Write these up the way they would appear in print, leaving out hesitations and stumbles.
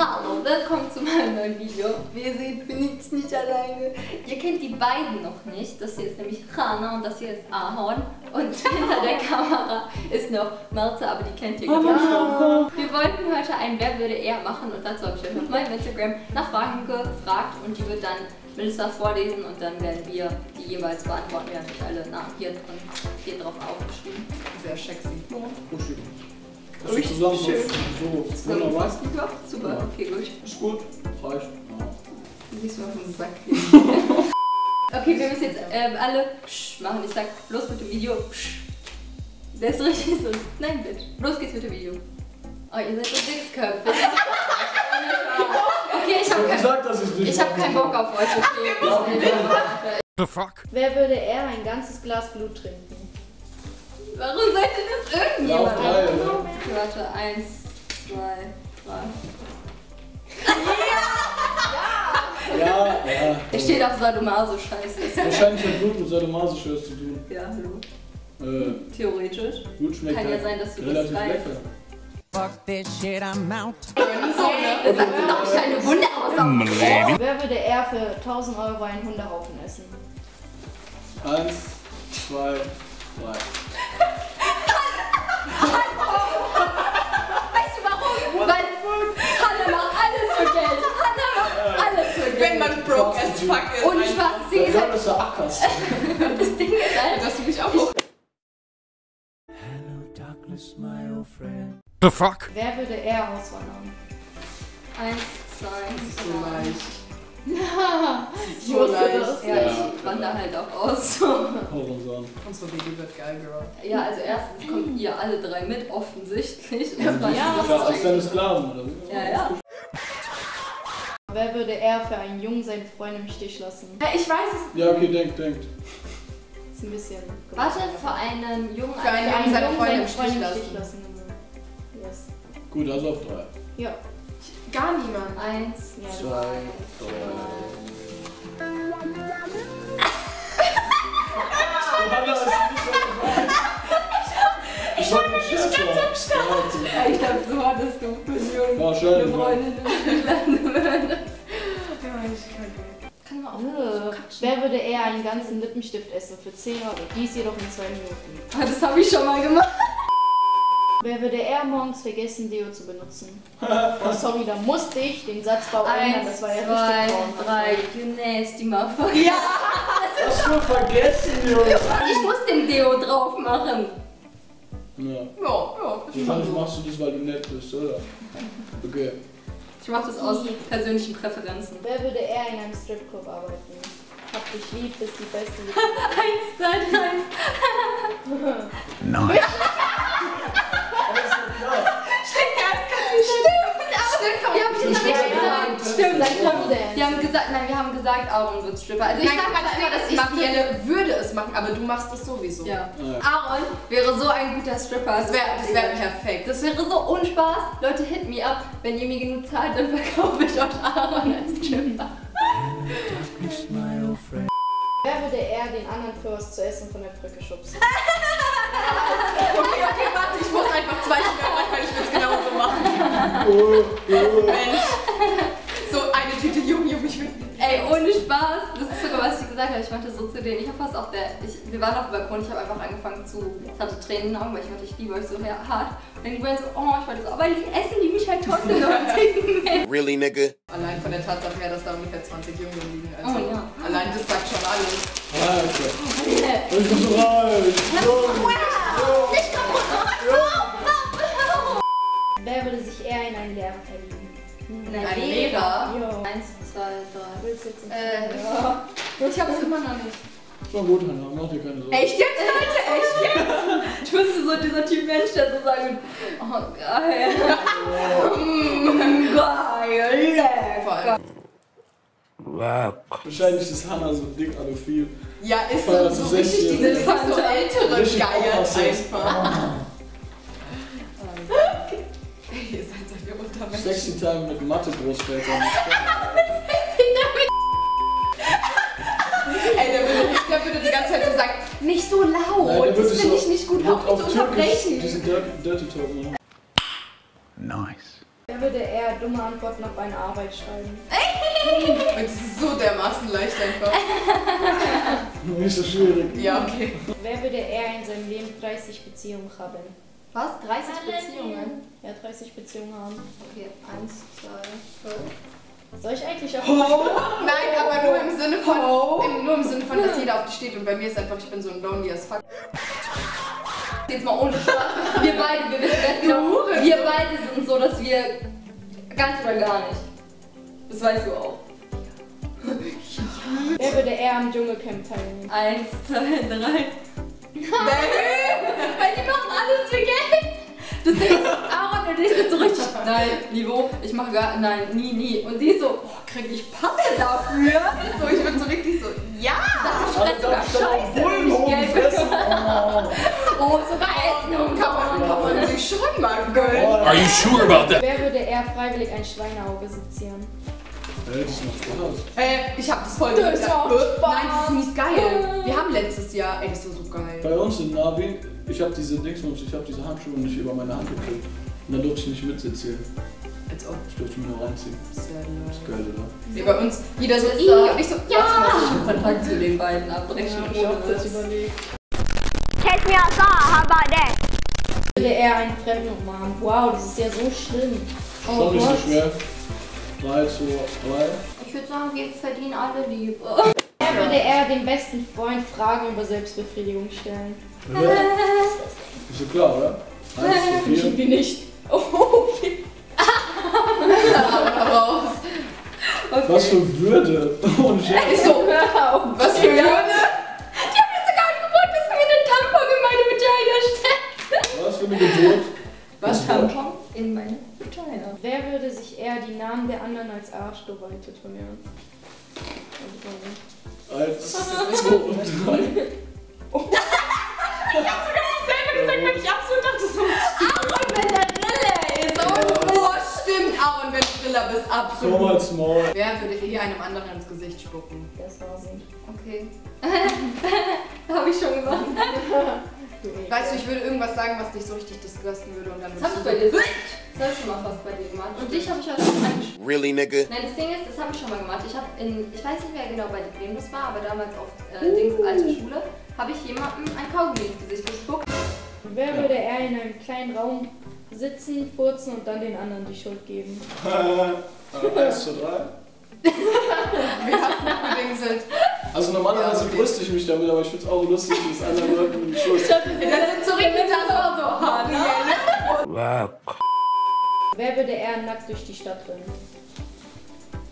Hallo, willkommen zu meinem neuen Video. Wie ihr seht, bin ich nicht alleine. Ihr kennt die beiden noch nicht. Das hier ist nämlich Hannah und das hier ist Ahorn. Und hinter der Kamera ist noch Marta, aber die kennt ihr gar nicht. Wir wollten heute ein Wer würde eher machen und dazu habe ich euch auf meinem Instagram nach Fragen gefragt und die wird dann Melissa vorlesen und dann werden wir die jeweils beantworten. Wir haben nicht alle Namen hier drauf aufgeschrieben. Sehr sexy. Das ist zusammen so. Wunderbar. Super, okay, gut. Ist gut. Reicht. Ja. Du siehst mal auf den Sack hier. Okay, wir müssen jetzt alle psch machen. Ich sag, los mit dem Video. Psch. Der ist richtig so. Nein, bitte. Los geht's mit dem Video. Oh, ihr seid so Dicksköpfe. Okay, ich hab keinen Bock auf euch. Okay, the fuck? Wer würde eher ein ganzes Glas Blut trinken? Warum seid ihr das irgendjemand? Okay, warte, 1, 2, 3. Ja. Er steht auf Sadomaso-Scheiße. Wahrscheinlich hat Blut mit Sadomaso-Scheiße zu tun. Ja, hallo. Theoretisch. Gut schmeckt kann halt ja sein, dass du relativ das lecker. Fuck this shit, I'm out. Das sagt doch nicht eine Wunde aus. Wer würde eher für 1000 Euro einen Hundehaufen essen? 1, 2, 3. Weißt du warum? Weil Hannah macht alles für Geld. Wenn man broke as fuck ist. Und ich war sehr. Das Ding ist halt, dass du mich auch hoch. Hello Douglas, my old friend. The fuck? Wer würde eher auswandern? 1, 2, 3. Ich wusste das. Ja, ich wandere halt auch aus. Unsere WG wird geil, girl. Ja, also erstens kommt ihr alle drei mit, offensichtlich. Ja, aus deinem Sklaven, oder? Ja. Wer würde eher für einen Jungen seine Freundin im Stich lassen? Ich weiß es nicht. Ja, okay, denkt. Ist ein bisschen. Warte, für einen Jungen seine Freundin im Stich lassen. Yes. Gut, also auf 3. Ja. Gar niemand. 1, 2, 3. Ich hab so hart, dass du eine Freundin kann man auch so katschen. Wer würde eher einen ganzen Lippenstift essen für 10 Euro? Dies jedoch in 2 Minuten. Das habe ich schon mal gemacht. Wer würde eher morgens vergessen, Deo zu benutzen? Oh, sorry, da musste ich den Satzbau ändern. Das war ja richtig traurig. 3, you nasty motherfucker. Ja! Hast du vergessen, Deo? Ich muss den Deo drauf machen. Ja. Wahrscheinlich machst du das, weil du nett bist, oder? Okay. Ich mach das aus persönlichen Präferenzen. Wer würde eher in einem Stripclub arbeiten? Hab dich lieb, bist die Beste. 1, 2, 3. Nein. Nein, wir haben gesagt, Aaron wird Stripper. Also ich sag mal, dass ich würde es machen, aber du machst es sowieso. Ja. Aaron wäre so ein guter Stripper. Das wäre perfekt. Das wäre so unspaß. Leute, hit me up. Wenn ihr mir genug zahlt, dann verkaufe ich euch Aaron als Stripper. Wer würde eher den anderen für was zu essen von der Brücke schubsen? Okay, warte, ich muss einfach 2 Stunden arbeiten, weil ich will es genauso machen. Mensch. So eine Tüte Jum-Jum, ich will. Ey, ohne Spaß. Das ist sogar, was ich gesagt habe. Ich meinte so zu denen. Ich habe fast auf der. Wir waren auf dem Balkon, ich habe einfach angefangen zu. Ich hatte Tränen in den Augen, weil ich meinte, ich liebe euch so hart. Und dann die waren so, oh, ich wollte so, aber die essen die mich halt trotzdem noch ein Ticken mehr. Really, nigga? Allein von der Tatsache her, dass da ungefähr 20 Jungen liegen. Also, oh, ja. Allein das sagt schon alles. Ja, okay. Nicht kaputt. Wer würde sich eher in einen Lehrer verlieben? Ein Lehrer? 1, 2, 3. Willst du jetzt nicht? Ja. Ich hab's immer noch nicht. Schon gut, Hannah, mach dir keine Sorgen. Echt jetzt, Leute? Echt jetzt? Ich wusste so, dieser Typ Mensch, der so sagen, oh geil. Geil. Wahrscheinlich ist Hannah so dick, aber viel. Ja, ist so richtig diese so ältere Geier einfach. Sexy Time mit Mathe-Großvätern. Ey, der würde die ganze Zeit so sagen, nicht so laut. Nein, das finde ich nicht gut, hör auf zu unterbrechen. Diesen Dirty Talk machen. Nice. Er würde eher dumme Antworten auf eine Arbeit schreiben. Und es ist so dermaßen leicht einfach. Nicht so schwierig. Ja, okay. Wer würde eher in seinem Leben 30 Beziehungen haben? Was? 30 Beziehungen? Ja, 30 Beziehungen haben. Okay, 1, 2, 3. Soll ich eigentlich auch... Nein, aber nur im Sinne von, dass jeder auf dich steht. Und bei mir ist einfach, ich bin so ein lonely as fuck. Jetzt mal ohne Spaß. Wir beide, wir wissen das genau. Wir beide sind so, dass wir ganz oder gar nicht. Das weißt du auch. Ja. Wer würde eher am Dschungelcamp teilnehmen? 1, 2, 3. Nein! Weil die machen alles für Geld. Das ist Ahorn und ich sind so richtig. Nein, Niveau, ich mache gar. Nein, nie, nie. Und die so, boah, krieg ich Pappe dafür? So, ich bin so richtig so, ja! Das ist sogar scheiße. Oh, sogar Essen kann man sich schon mal gönnen. Are you sure about that? Wer würde eher freiwillig ein Schweineauge sezieren? Das macht gut aus. Ich hab das voll geil. Nein, das ist mies geil. Wir haben letztes Jahr, ey, das war so geil. Bei uns in Navi, ich hab diese Dingsmups, ich hab diese Handschuhe nicht über meine Hand gekriegt. Und dann durfte ich nicht mitsezieren. Als ob. Ich durfte mir nur reinziehen. Sehr das ist geil, oder? Nee, bei uns, jeder so, ich so, ja! Jetzt mach ich den Kontakt zu den beiden abbrechen. Ja, ich hab das überlegt. Ich würde eher einen Fremden umarmen. Wow, das ist ja so schlimm. Oh, das ist nicht so schwer. 3, 2, 3. Ich würde sagen, wir verdienen alle Liebe. Er würde eher den besten Freund Fragen über Selbstbefriedigung stellen. Ja. Ist ja klar, oder? 1 zu 4. Ich bin nicht. Oh, okay. Okay. Was für Würde. Oh, ist so. Was für Würde? Was kam schon in meine Vagina? Wer würde sich eher die Namen der anderen als Arschgeweih tätowieren? Als 2 und 3. Ich hab sogar dasselbe gesagt, weil ich absolut dachte, so Ahorn, wenn der Brille ist. Oh, boah, stimmt, Ahorn, wenn du Brille bist, absolut. Komm als Maul. Wer würde hier einem anderen ins Gesicht spucken? Das war's nicht. Okay. Hab ich schon gesagt. Weißt du, ich würde irgendwas sagen, was dich so richtig disgusten würde und dann das hab ich bei dir gemacht. Das hab ich schon mal fast bei dir gemacht. Und dich habe ich halt auch angesprochen. Really, nigga? Nein, das Ding ist, das habe ich schon mal gemacht. Ich weiß nicht mehr genau, bei wem das war, aber damals auf Dings alte Schule habe ich jemandem ein Kaugummi ins Gesicht gespuckt. Wer würde eher in einem kleinen Raum sitzen, furzen und dann den anderen die Schuld geben? 1 zu 3. Wir hatten sind. Also normalerweise brüste ich mich damit, aber ich find's auch lustig, dass anderen Leuten die Schuld. Dann sind zurück mit der Auto. Wow. Wer würde eher nackt durch die Stadt rennen?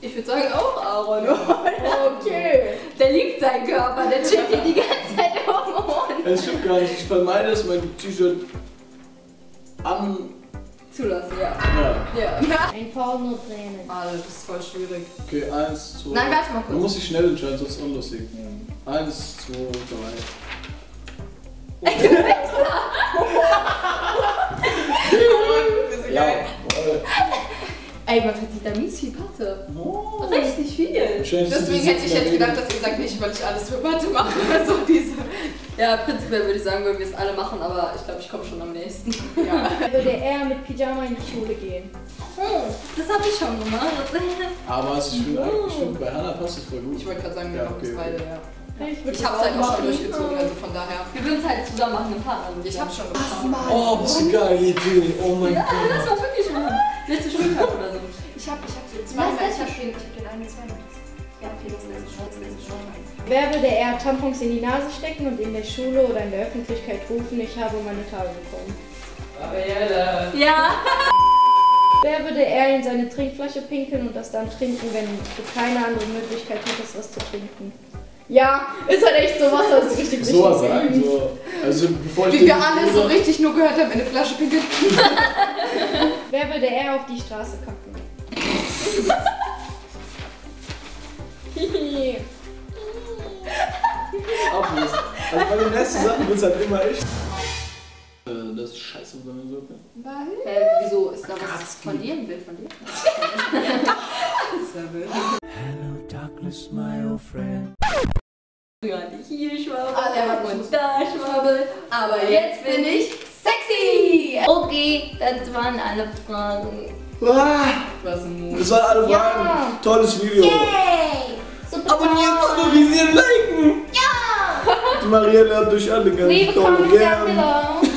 Ich würde sagen auch Ahorn. Okay. Der liebt seinen Körper, der checkt ihn die ganze Zeit Hormone. Es stimmt gar nicht, ich vermeide es, mein T-Shirt an... Zulassen, ja. Ein paar nur Tränen. Ah, das ist voll schwierig. Okay, 1, 2. Nein, warte mal kurz. Man muss sich schnell entscheiden, sonst ist es unlustig. 1, 2, 3. Ey, du Wichser! Ja, ey, man verdient da mies viel Patte. Oh. Richtig viel. Schön, deswegen hätte ich jetzt gedacht, dass ihr sagt, nicht, weil ich alles für Patte mache. Also diese. Ja, prinzipiell würde ich sagen, würden wir es alle machen, aber ich glaube, ich komme schon am nächsten. Ja. Würde eher mit Pyjama in die Schule gehen. Das habe ich schon gemacht. Aber also, ich finde, bei Hannah passt das voll gut. Ich wollte gerade sagen, wir machen es beide, ja. Ich habe es halt auch schon durchgezogen, also von daher. Wir würden es halt zusammen machen, ein paar andere. Ich habe schon gemacht. Oh, das ist eine geile Idee. Oh mein Gott. Ja, das war wirklich mal. Letzte Schultag oder so. Ich habe den einen zweimal. Ja, okay, das ist schon. Wer würde eher Tampons in die Nase stecken und in der Schule oder in der Öffentlichkeit rufen, ich habe meine Tage bekommen? Aber ja, ja. Wer würde eher in seine Trinkflasche pinkeln und das dann trinken, wenn du keine andere Möglichkeit hättest, was zu trinken? Ja, ist halt echt so Wasser, das ist richtig so was sagen, so. Also bevor ich wie wir alle so richtig nur gehört haben, in der Flasche pinkeln. Wer würde eher auf die Straße kacken? Auflösen. Also bei den letzten Sachen wird es halt immer echt. Das ist scheiße bei mir so. Weil? Wieso ist da was von dir? Ein Bild von dir? Hello Douglas, my old friend. Früher hatte ich hier Schwabbel, da Schwabbel, aber jetzt bin ich sexy! Okay, das waren alle Fragen. Was ein Mut. Das waren alle Fragen. Ja. Tolles Video. Yay. Abonnieren, favorisieren, liken. Ja. Die Maria lernt durch alle ganz toll. Gerne.